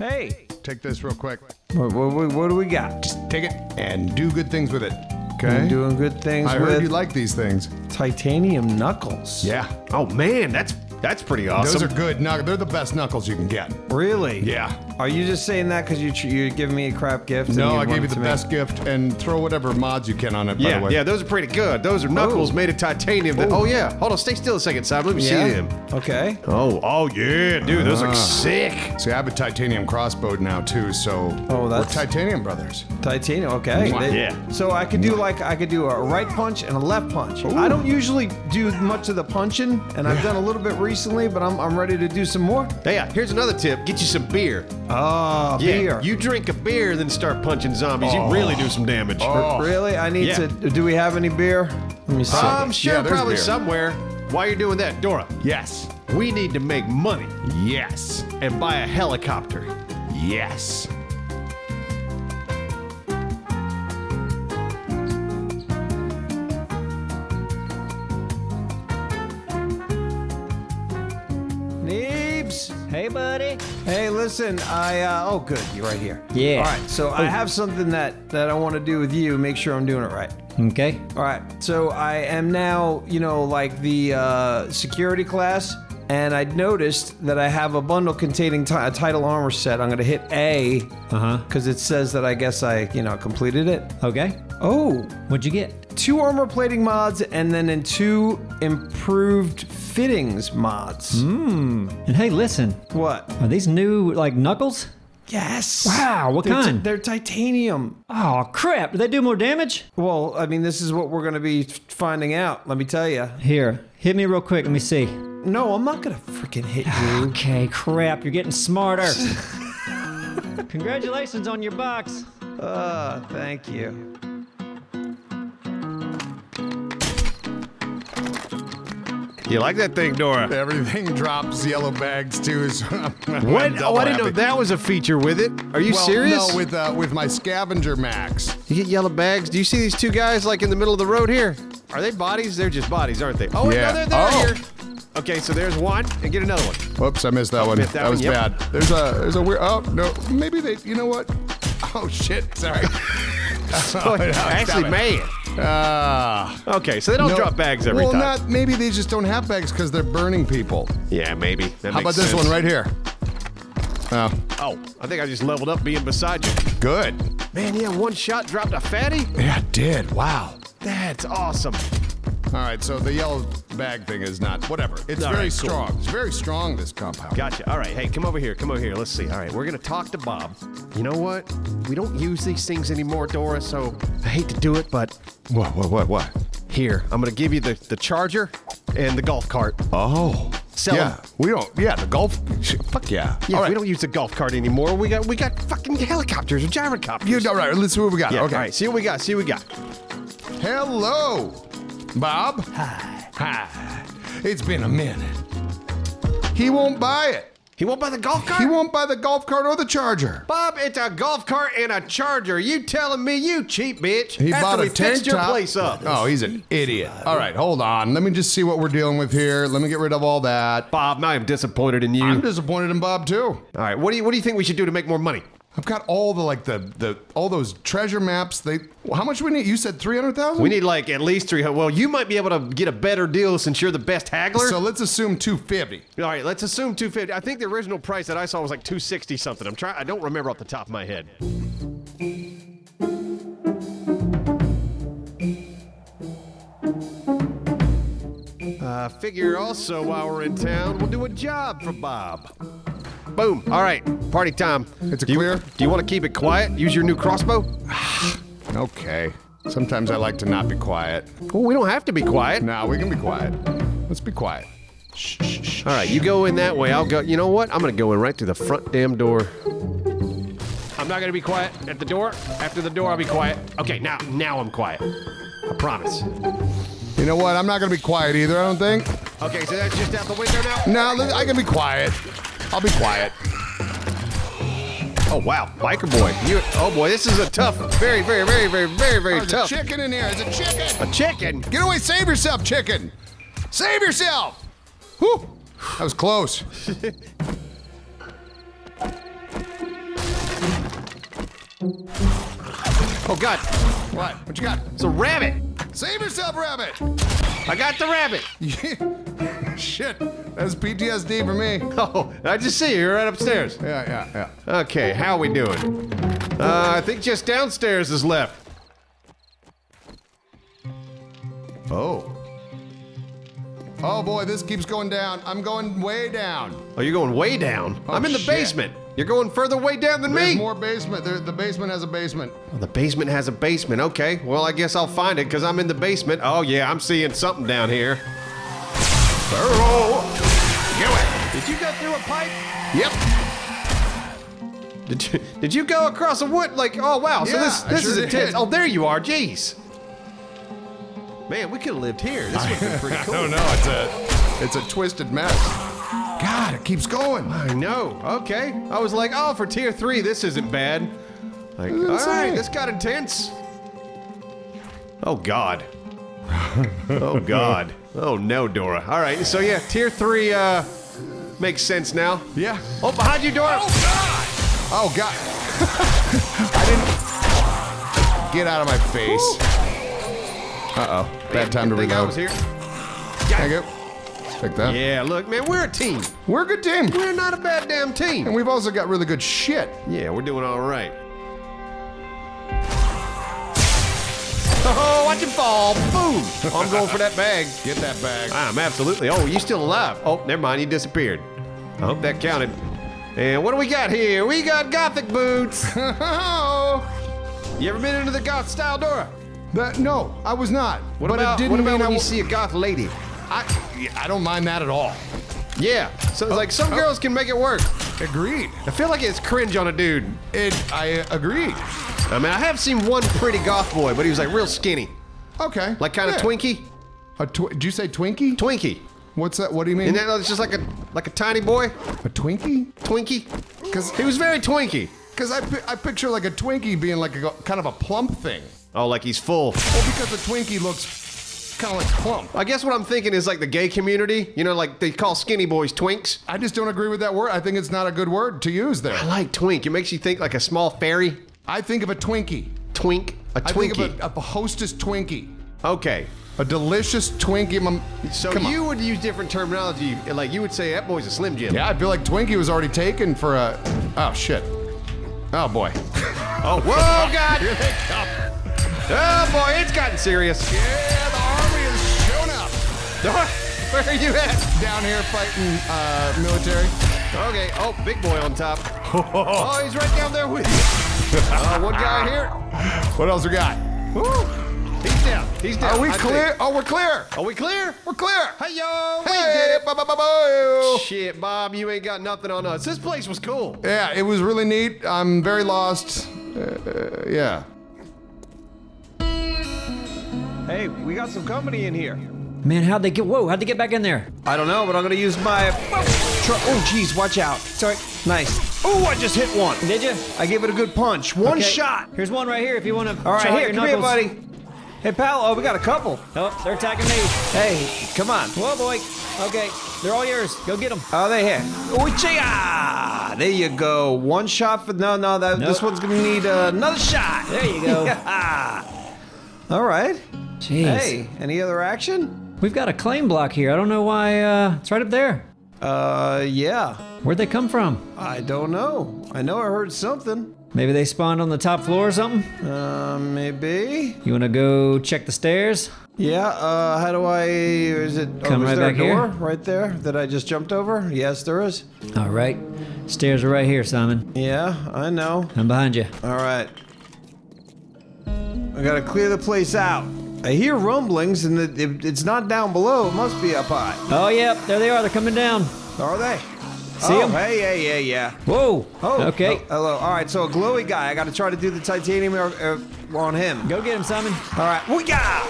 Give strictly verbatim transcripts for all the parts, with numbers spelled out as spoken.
Hey! Take this real quick. What, what, what do we got? Just take it and do good things with it. Okay. Doing good things I with... I heard you like these things. Titanium knuckles. Yeah. Oh, man, that's... That's pretty awesome. Those are good knuckles. They're the best knuckles you can get. Really? Yeah. Are you just saying that because you you giving me a crap gift? No, I gave you the best gift, and throw whatever mods you can on it, yeah, by the way. Yeah, those are pretty good. Those are knuckles made of titanium. That, oh, yeah. Hold on. Stay still a second, Simon. Let me yeah. see them. Okay. Oh, oh yeah, dude. Those uh, look sick. See, I have a titanium crossbow now, too, so oh, that's... we're Titanium Brothers. Titanium, okay. They, yeah. So I could do, like, I could do a right punch and a left punch. Ooh. I don't usually do much of the punching, and I've done a little bit recently. Recently, but I'm, I'm ready to do some more. Yeah, here's another tip. Get you some beer. Oh, yeah, beer. You drink a beer, then start punching zombies. Oh. You really do some damage. Oh. Really? I need yeah. to... Do we have any beer? Let me see. I'm sure yeah, probably beer. somewhere. While you're doing that, Dora. Yes. We need to make money. Yes. And buy a helicopter. Yes. Hey, buddy. Hey, listen, I, uh, oh, good, you're right here. Yeah. All right, so oh. I have something that, that I want to do with you, make sure I'm doing it right. Okay. All right, so I am now, you know, like the uh, security class, and I noticed that I have a bundle containing t a title armor set. I'm going to hit A, uh-huh, because it says that I guess I, you know, completed it. Okay. Oh. What'd you get? Two armor plating mods, and then in two improved fittings mods. Mmm. And hey, listen. What? Are these new, like, knuckles? Yes. Wow, what they're kind? They're titanium. Oh, crap. Do they do more damage? Well, I mean, this is what we're going to be finding out, let me tell you. Here, hit me real quick. Let me see. No, I'm not going to freaking hit you. Okay, crap. You're getting smarter. Congratulations on your box. Uh, thank you. You like that thing, Dora? Everything drops yellow bags too. So I'm, what? Oh, I didn't happy. know that was a feature with it. Are you well, serious? No, with uh, with my scavenger max. You get yellow bags. Do you see these two guys like in the middle of the road here? Are they bodies? They're just bodies, aren't they? Oh, wait, yeah. no, they're, they're oh. here. Okay, so there's one, and get another one. Whoops, I missed that I one. Missed that, that one. was yep. bad. There's a there's a weird. Oh no, maybe they. You know what? Oh shit! Sorry. oh, no, actually, man. Uh, okay, so they don't no, drop bags every well, time. Well, not maybe they just don't have bags because they're burning people. Yeah, maybe. That How makes about sense. this one right here? Oh. Oh, I think I just leveled up being beside you. Good. Man, yeah, one shot dropped a fatty? Yeah, I did. Wow. That's awesome. All right, so the yellow bag thing is not, whatever. It's All very right, strong. Cool. It's very strong, this compound. Gotcha. All right, hey, come over here. Come over here. Let's see. All right, we're going to talk to Bob. You know what? We don't use these things anymore, Dora, so I hate to do it, but... What, what, what, what? Here, I'm going to give you the, the charger and the golf cart. Oh. Sell yeah, them. we don't, yeah, the golf, fuck yeah. Yeah, all right. We don't use the golf cart anymore. We got we got fucking helicopters or gyrocopters. You, all right, let's see what we got. Yeah, okay. All right, see what we got. See what we got. Hello. Bob? Hi. Hi. It's been a minute. He won't buy it. He won't buy the golf cart? He won't buy the golf cart or the charger. Bob, it's a golf cart and a charger. You telling me you cheap bitch. He After bought a we tank your top. place up. Oh, he's an idiot. All right, hold on. Let me just see what we're dealing with here. Let me get rid of all that. Bob, I am disappointed in you. I'm disappointed in Bob too. All right, what do you what do you think we should do to make more money? I've got all the like the the all those treasure maps. They how much we need? You said three hundred thousand. We need like at least three hundred. Well, you might be able to get a better deal since you're the best haggler. So let's assume two fifty. All right, let's assume two fifty. I think the original price that I saw was like two sixty something. I'm trying. I don't remember off the top of my head. I uh, figure also while we're in town, we'll do a job for Bob. Boom. All right. Party time. It's a do clear. You, do you want to keep it quiet? Use your new crossbow? Okay. Sometimes I like to not be quiet. Well, we don't have to be quiet. No, we can be quiet. Let's be quiet. Shh, shh, shh. All right. You go in that way. I'll go. You know what? I'm going to go in right through the front damn door. I'm not going to be quiet at the door. After the door, I'll be quiet. Okay. Now, now I'm quiet. I promise. You know what? I'm not going to be quiet either, I don't think. Okay. So that's just out the window now? No, I can be quiet. I'll be quiet. Oh, wow. Biker boy. You, oh, boy. This is a tough, very, very, very, very, very, very oh, tough. There's a chicken in here. There's a chicken. A chicken? Get away. Save yourself, chicken. Save yourself. Whew. That was close. Oh God! What? What you got? It's a rabbit! Save yourself, rabbit! I got the rabbit! Shit, that's P T S D for me. Oh, I just see you, you're right upstairs. Yeah, yeah, yeah. Okay, how we doing? Uh, I think just downstairs is left. Oh. Oh boy, this keeps going down. I'm going way down. Oh, you're going way down? Oh, I'm in the shit. basement. You're going further way down than There's me. More basement. There, the basement has a basement. Oh, the basement has a basement. Okay. Well, I guess I'll find it because I'm in the basement. Oh yeah, I'm seeing something down here. Burrow. Do it. Did you go through a pipe? Yep. Did you? Did you go across a wood? Like, oh wow. Yeah, so this this sure is intense. Did. Oh, there you are. Jeez. Man, we could have lived here. This would have been pretty cool. I don't know. It's a it's a twisted mess. God, it keeps going. I know. Okay. I was like, oh, for tier three, this isn't bad. Like, all right, this got intense. Oh God. Oh God. Oh no, Dora. All right. So yeah, tier three uh, makes sense now. Yeah. Oh, behind you, Dora. Oh God. Oh God. I didn't. Get out of my face. Uh oh. Bad time to reload. I was here. Thank you. Like that. Yeah, look, man, we're a team. We're a good team. We're not a bad damn team. And we've also got really good shit. Yeah, we're doing all right. Oh, watch him fall. Boom. I'm going for that bag. Get that bag. I'm absolutely. Oh, you still alive. Oh, never mind. He disappeared. I hope that counted. And what do we got here? We got gothic boots. You ever been into the goth style, Dora? That, no, I was not. What but about, it didn't what about mean when I you see a goth lady? I, I don't mind that at all. Yeah, so it's oh, like some oh. girls can make it work. Agreed. I feel like it's cringe on a dude. It, I agreed. I mean, I have seen one pretty goth boy, but he was like real skinny. Okay. Like kind of yeah. Twinkie. A tw did you say Twinkie? Twinkie. What's that? What do you mean? And that it's just like a like a tiny boy. A Twinkie? Twinkie. Because he was very Twinkie. Because I I picture like a Twinkie being like a kind of a plump thing. Oh, like he's full. Oh, because a Twinkie looks. Kind of like plump. I guess what I'm thinking is like the gay community, you know, like they call skinny boys twinks. I just don't agree with that word. I think it's not a good word to use there. I like twink. It makes you think like a small fairy. I think of a Twinkie. Twink? A Twinkie. I think of a, of a hostess Twinkie. Okay. A delicious Twinkie. Mom so Come you on. would use different terminology. Like you would say that boy's a Slim Jim. Yeah, I feel like Twinkie was already taken for a... Oh, shit. Oh, boy. Oh, whoa, God. Here they come. Oh, boy, it's gotten serious. Yeah, the Dora, where are you at? Down here fighting uh, military. Okay, oh, big boy on top. Oh, he's right down there with you. Uh, one guy here. What else we got? Woo. He's down, he's down. Are we I clear? Think. Oh, we're clear. Are we clear? We're clear. Hey, yo, we hey, did it. Ba, ba, ba, ba. Shit, Bob, you ain't got nothing on us. This place was cool. Yeah, it was really neat. I'm very lost. Uh, uh, yeah. Hey, we got some company in here. Man, how'd they get? Whoa, how'd they get back in there? I don't know, but I'm gonna use my truck. Oh, geez, watch out. Sorry. Nice. Oh, I just hit one. Did you? I gave it a good punch. One okay. shot. Here's one right here if you want to. All right, here, come here, buddy. Hey, pal. Oh, we got a couple. Oh, they're attacking me. Hey, come on. Whoa, boy. Okay, they're all yours. Go get them. Oh, they hit. Uchiha! There you go. One shot for no, no. That nope. This one's gonna need uh, another shot. There you go. Yeah. All right. Jeez. Hey, any other action? We've got a claim block here. I don't know why, uh, it's right up there. Uh, yeah. Where'd they come from? I don't know. I know I heard something. Maybe they spawned on the top floor or something? Uh, maybe. You wanna go check the stairs? Yeah, uh, how do I, is it, oh, come right there back a door here. Right there that I just jumped over? Yes, there is. All right. Stairs are right here, Simon. Yeah, I know. I'm behind you. All right. I gotta clear the place out. I hear rumblings, and it, it, it's not down below. It must be up high. Oh, yep. Yeah. There they are. They're coming down. Are they? See oh, them? Hey, yeah, yeah, yeah. Whoa. Oh, okay. Oh, hello. All right, so a glowy guy. I got to try to do the titanium er, er, on him. Go get him, Simon. All right. Woo yeah!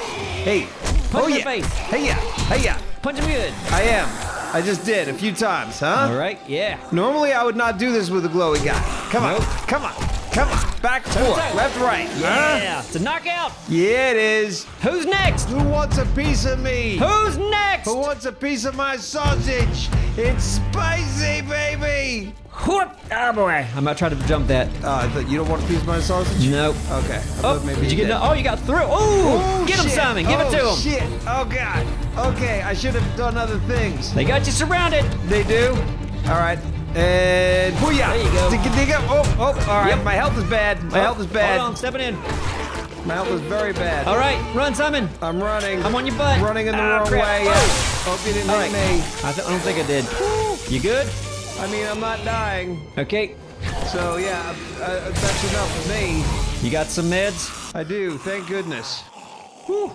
Hey. Punch oh, yeah. Face. Hey, yeah. Hey, yeah. Punch him good. I am. I just did a few times, huh? All right, yeah. Normally, I would not do this with a glowy guy. Come nope. on. Come on. Come on, back, forth, left, right. Yeah, it's a knockout. Yeah, it is. Who's next? Who wants a piece of me? Who's next? Who wants a piece of my sausage? It's spicy, baby. Whoop! Oh boy, I'm not trying to jump that. Uh, you don't want a piece of my sausage? Nope. Okay. I oh, maybe did you get no, oh, you got through. Ooh, oh, get him, shit. Simon. Give oh, it to him. Shit. Oh god. Okay, I should have done other things. They got you surrounded. They do. All right. And booyah! There you go. Dig, dig up. Oh, oh. All right. Yep. My health is bad. My oh, health is bad. Hold on, stepping in. My health is very bad. All right, run, Simon. I'm running. I'm on your butt. I'm running in the ah, wrong crap. way. Oh. Hope you didn't all hit right. me. I, th I don't think I did. Woo. You good? I mean, I'm not dying. Okay. So, yeah, uh, that's enough for me. You got some meds? I do, thank goodness. Whew.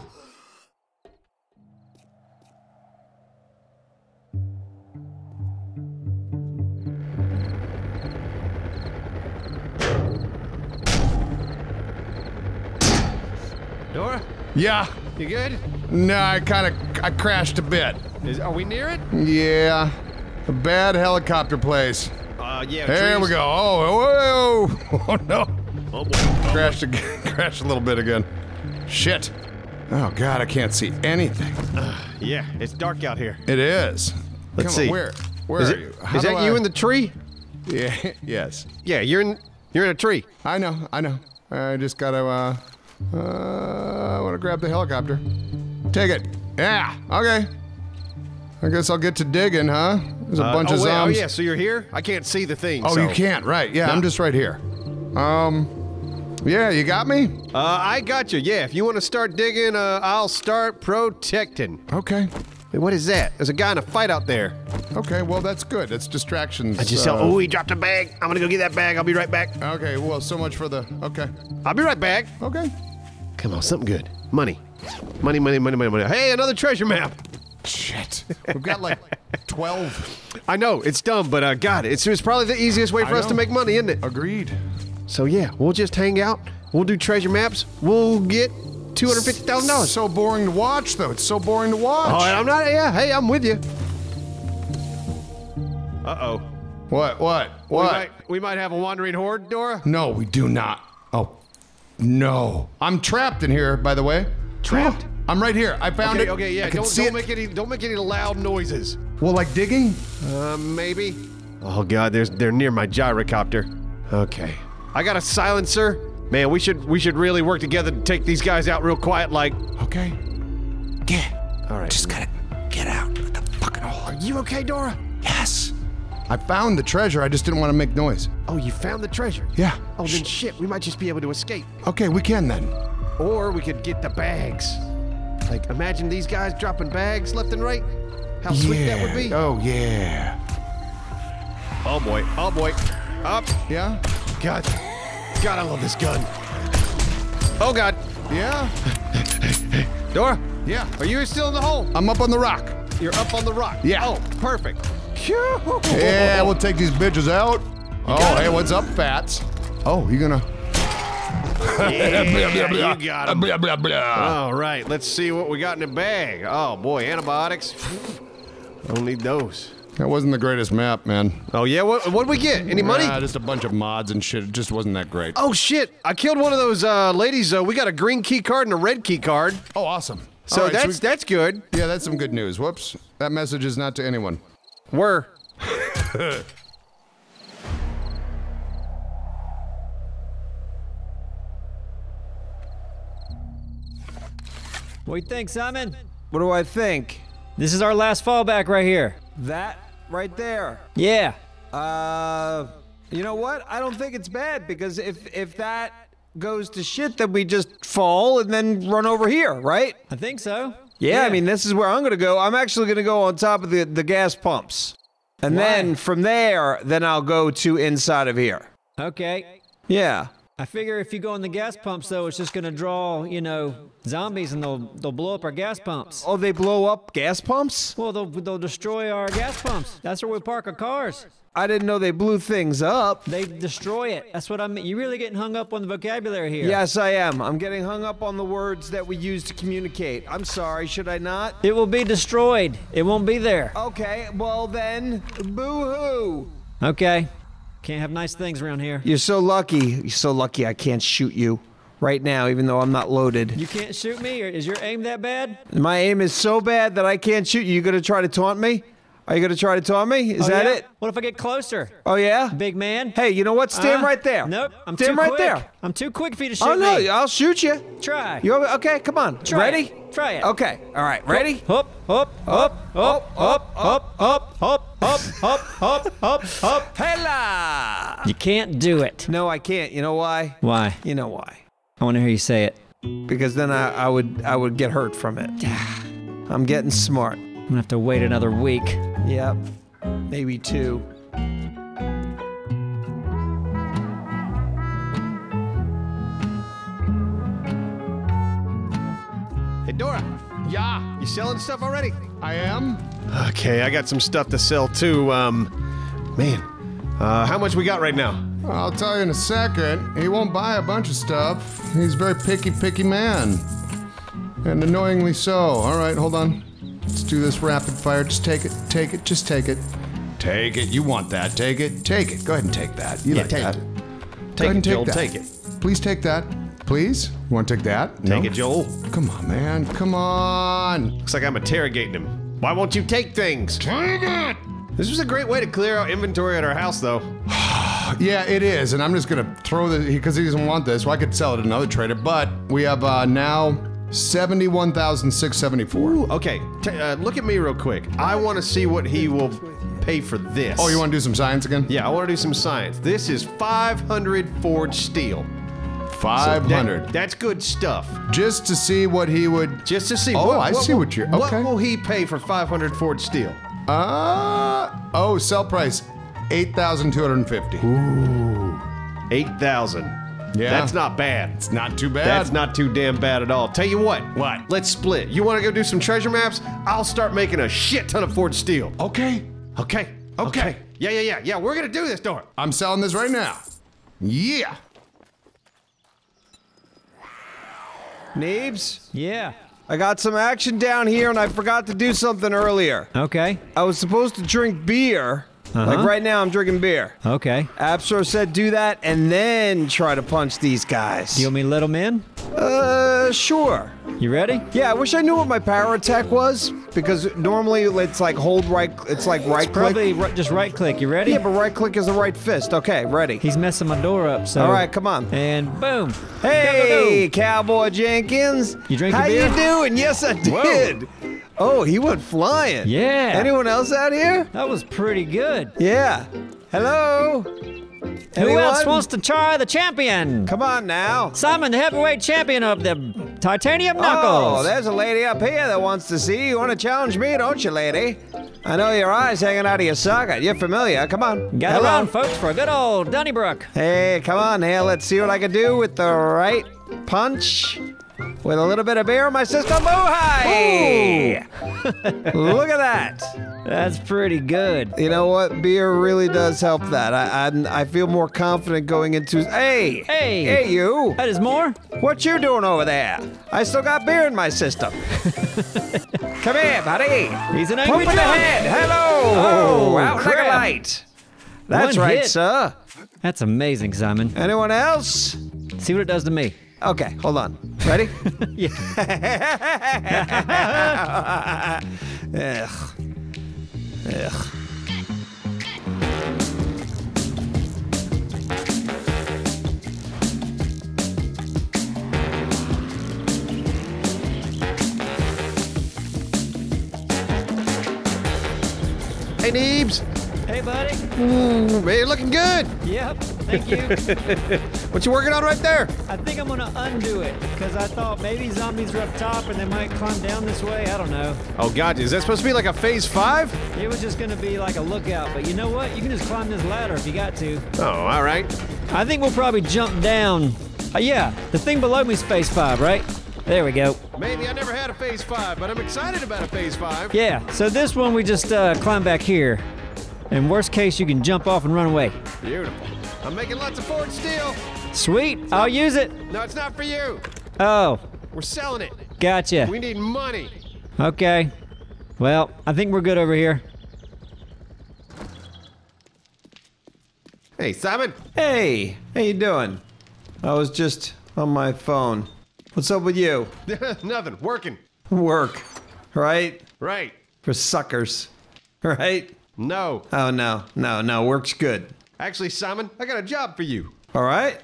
Dora? Yeah? You good? No, I kind of I crashed a bit. Is, are we near it? Yeah. A bad helicopter place. Uh, yeah. There we go. Oh, whoa. Oh no. Oh boy. Oh, crashed boy. again. Crashed a little bit again. Shit. Oh god, I can't see anything. Uh, yeah, it's dark out here. It is. Let's Come see. On, where? Where is are it, you? How is that I... you in the tree? Yeah. Yes. Yeah, you're in. You're in a tree. I know. I know. I just gotta. Uh. uh I want to grab the helicopter. Take it. Yeah. Okay. I guess I'll get to digging, huh? There's a uh, bunch oh, of wait, zombies. Oh yeah, so you're here? I can't see the thing. Oh, so. You can't, right? Yeah, no. I'm just right here. Um, yeah, you got me? Uh, I got you. Yeah, if you want to start digging, uh, I'll start protecting. Okay. Hey, what is that? There's a guy in a fight out there. Okay, well that's good. That's distractions. I just saw. Uh, oh, he dropped a bag. I'm gonna go get that bag. I'll be right back. Okay. Well, so much for the. Okay. I'll be right back. Okay. Come on, something good. Money, money, money, money, money, money. Hey, another treasure map. Shit. We've got like twelve. I know, it's dumb, but uh, God, it's, it's probably the easiest way for us to make money, isn't it? Agreed. So yeah, we'll just hang out, we'll do treasure maps, we'll get two hundred fifty thousand dollars. So boring to watch, though. It's so boring to watch. Oh, I'm not, yeah, hey, I'm with you. Uh-oh. What, what, what? We might, we might have a wandering horde, Dora? No, we do not. Oh, no. I'm trapped in here, by the way. Trapped? I'm right here. I found okay, it. Okay, yeah. I can don't, see don't it. make any. Don't make any loud noises. Well, like digging? Uh, maybe. Oh God, there's they're near my gyrocopter. Okay. I got a silencer. Man, we should we should really work together to take these guys out real quiet. Like. Okay. Get. All right. Just gotta get out of the fucking hole. Are you okay, Dora? Yes. I found the treasure. I just didn't want to make noise. Oh, you found the treasure? Yeah. Oh, Shh. then shit. We might just be able to escape. Okay, we can then. Or we could get the bags. Like, imagine these guys dropping bags left and right. How sweet yeah. that would be. Oh, yeah. Oh, boy. Oh, boy. Up. Yeah? God. God, I love this gun. Oh, God. Yeah? Dora? Yeah? Are you still in the hole? I'm up on the rock. You're up on the rock? Yeah. Oh, perfect. Yeah, we'll take these bitches out. Oh, hey, what's up, Fats? Oh, you gonna... Yeah, you got him. Blah, blah, blah. All right, let's see what we got in the bag. Oh boy, antibiotics. Don't need those. That wasn't the greatest map, man. Oh yeah, what what'd we get? Any money? Yeah, just a bunch of mods and shit. It just wasn't that great. Oh shit, I killed one of those uh, ladies. Uh, we got a green key card and a red key card. Oh awesome. So right, that's so we, that's good. Yeah, that's some good news. Whoops, that message is not to anyone. We're. What do you think, Simon? What do I think? This is our last fallback right here. That right there? Yeah. Uh, you know what? I don't think it's bad, because if, if that goes to shit, then we just fall and then run over here, right? I think so. Yeah, yeah. I mean, this is where I'm gonna go. I'm actually gonna go on top of the, the gas pumps. And Why? then from there, then I'll go to inside of here. Okay. Yeah. I figure if you go in the gas pumps, though, it's just gonna draw, you know, zombies, and they'll they'll blow up our gas pumps. Oh, they blow up gas pumps? Well, they'll they'll destroy our gas pumps. That's where we park our cars. I didn't know they blew things up. They destroy it. That's what I mean. You're really getting hung up on the vocabulary here. Yes, I am. I'm getting hung up on the words that we use to communicate. I'm sorry. Should I not? It will be destroyed. It won't be there. Okay. Well then, boo-hoo. Okay. Can't have nice things around here. You're so lucky. You're so lucky I can't shoot you right now, even though I'm not loaded. You can't shoot me? Or is your aim that bad? My aim is so bad that I can't shoot you. You gonna try to taunt me? Are you gonna try to taunt me? Is oh, that yeah? it? What if I get closer? Oh yeah? Big man. Hey, you know what? Stand uh, right there. Nope. I'm Stand too right quick. there. I'm too quick for you to shoot me. Oh no! Me. I'll shoot you. Try. You okay? Come on. Try Ready? It. Try it. Okay. All right. Ready? Hop, hop, hop, hop, hop, hop, hop, hop, hop, hop, hop, hop, hop. Hella! You can't do it. No, I can't. You know why? Why? You know why? I want to hear you say it. Because then I, I would I would get hurt from it. I'm getting smart. I'm gonna have to wait another week. Yep, maybe two. Hey Dora. Yeah? You selling stuff already? I am. Okay, I got some stuff to sell too. Um, man, uh, how much we got right now? I'll tell you in a second. He won't buy a bunch of stuff. He's a very picky, picky man. And annoyingly so. All right, hold on. Let's do this rapid fire. Just take it, take it, just take it. Take it, you want that. Take it, take it. Go ahead and take that. You yeah, like take that. It. Take it, take Joel, that. take it. Please take that. Please? You want to take that? No? Take it, Joel. Come on, man, come on. Looks like I'm interrogating him. Why won't you take things? Take it! This was a great way to clear out inventory at our house, though. Yeah, it is, and I'm just gonna throw this, because he doesn't want this, well, I could sell it to another trader, but we have uh, now seventy-one thousand six hundred seventy-four. Ooh, okay, T uh, look at me real quick. I wanna see what he will pay for this. Oh, you wanna do some science again? Yeah, I wanna do some science. This is five hundred forged steel. five hundred. So that, that's good stuff. Just to see what he would... Just to see oh, what... Oh, I what, see what, what you're... Okay. What will he pay for five hundred forged steel? Uh... Oh, sell price. eight thousand two hundred fifty. Ooh. eight thousand. Yeah. That's not bad. It's not too bad. That's not too damn bad at all. Tell you what. What? Let's split. You want to go do some treasure maps? I'll start making a shit ton of forged steel. Okay. Okay. Okay. Okay. Yeah, yeah, yeah. Yeah, we're going to do this, Dora. I'm selling this right now. Yeah. Neebs? Yeah. I got some action down here and I forgot to do something earlier. Okay. I was supposed to drink beer. Uh-huh. Like right now, I'm drinking beer. Okay. Appsro said do that and then try to punch these guys. You want me little men? Uh, sure. You ready? Yeah, I wish I knew what my power attack was, because normally it's like hold right, it's like right it's click. Probably right, just right click, you ready? Yeah, but right click is the right fist. Okay, ready. He's messing my door up, so. All right, come on. And boom. Hey, Cowboy Jenkins. You drinking How beer? How you doing? Yes, I did. Whoa. Oh, he went flying. Yeah. Anyone else out here? That was pretty good. Yeah. Hello? Anyone? Who else wants to try the champion? Come on now. Simon, the heavyweight champion of the titanium knuckles. Oh, there's a lady up here that wants to see you. You want to challenge me, don't you, lady? I know your eye's hanging out of your socket. You're familiar. Come on. Gather around, folks, for a good old Donnybrook. Hey, come on here. Let's see what I can do with the right punch. With a little bit of beer in my system, oh hi! Look at that! That's pretty good. You know what? Beer really does help that. I, I I feel more confident going into. Hey! Hey! Hey you! That is more? What you doing over there? I still got beer in my system. Come here, buddy. He's an angry drunk. Hello! Oh, out like a light. That's One right, hit. sir. That's amazing, Simon. Anyone else? See what it does to me. Okay, hold on. Ready? Yeah. Ugh. Ugh. Hey, Neebs. Hey, buddy. Ooh, man, you're looking good. Yep. Thank you. What you working on right there? I think I'm gonna undo it, because I thought maybe zombies were up top and they might climb down this way, I don't know. Oh god, is that supposed to be like a phase five? It was just gonna be like a lookout, but you know what? You can just climb this ladder if you got to. Oh, alright. I think we'll probably jump down. Uh, yeah, the thing below me is phase five, right? There we go. Maybe I never had a phase five, but I'm excited about a phase five. Yeah, so this one we just uh, climb back here. And worst case, you can jump off and run away. Beautiful. I'm making lots of forged steel. Sweet, not, I'll use it. No, it's not for you. Oh. We're selling it. Gotcha. We need money. Okay. Well, I think we're good over here. Hey, Simon. Hey, how you doing? I was just on my phone. What's up with you? Nothing, working. Work, right? Right. For suckers. right? No. Oh, no, no, no, work's good. Actually, Simon, I got a job for you. All right.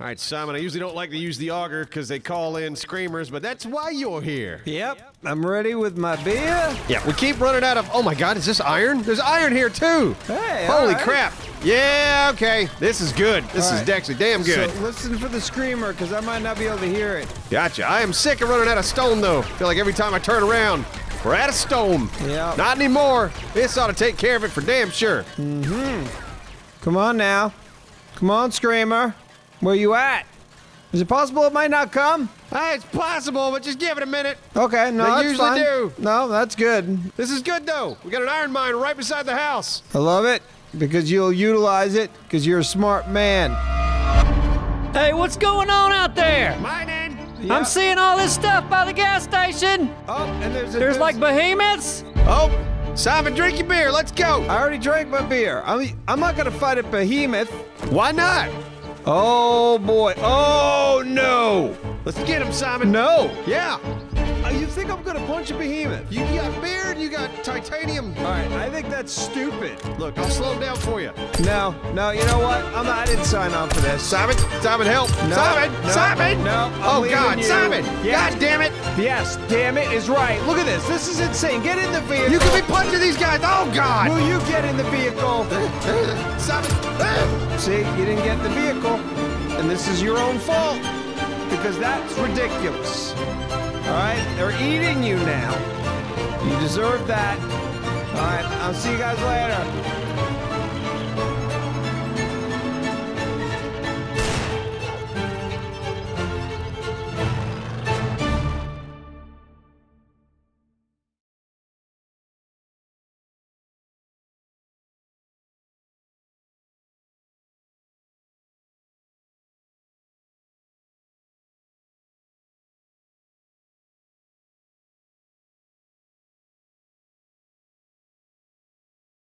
All right, Simon, I usually don't like to use the auger because they call in screamers, but that's why you're here. Yep, I'm ready with my beer. Yeah, we keep running out of... Oh, my God, is this iron? There's iron here, too. Hey, holy right. crap. Yeah, okay. This is good. This all is right. actually damn good. So listen for the screamer because I might not be able to hear it. Gotcha. I am sick of running out of stone, though. I feel like every time I turn around, we're out of stone. Yeah. Not anymore. This ought to take care of it for damn sure. Mm-hmm. Come on now. Come on, screamer. Where you at? Is it possible it might not come? Hey, it's possible, but just give it a minute. Okay, no, that's fine. They usually do. No, that's good. This is good, though. We got an iron mine right beside the house. I love it, because you'll utilize it, because you're a smart man. Hey, what's going on out there? Mining. Yep. I'm seeing all this stuff by the gas station. Oh, and there's a... There's, there's like behemoths. Oh, Simon, drink your beer. Let's go. I already drank my beer. I'm, I'm not going to fight a behemoth. Why not? Oh, boy. Oh, no. Let's get him, Simon. No. Yeah. Uh, you think I'm going to punch a behemoth? You got beard, you got titanium. All right, I think that's stupid. Look, I'll slow down for you. No, no, you know what? I'm not, I didn't sign on for this. Simon, Simon, help. No, Simon, no, Simon. No, no oh, God, you. Simon. Yes. God damn it. Yes, damn it is right. Look at this. This is insane. Get in the vehicle. You can be punching these guys. Oh, God. Will you get in the vehicle? Simon. See, you didn't get the vehicle, and this is your own fault, because that's ridiculous. All right, they're eating you now. You deserve that. All right, I'll see you guys later.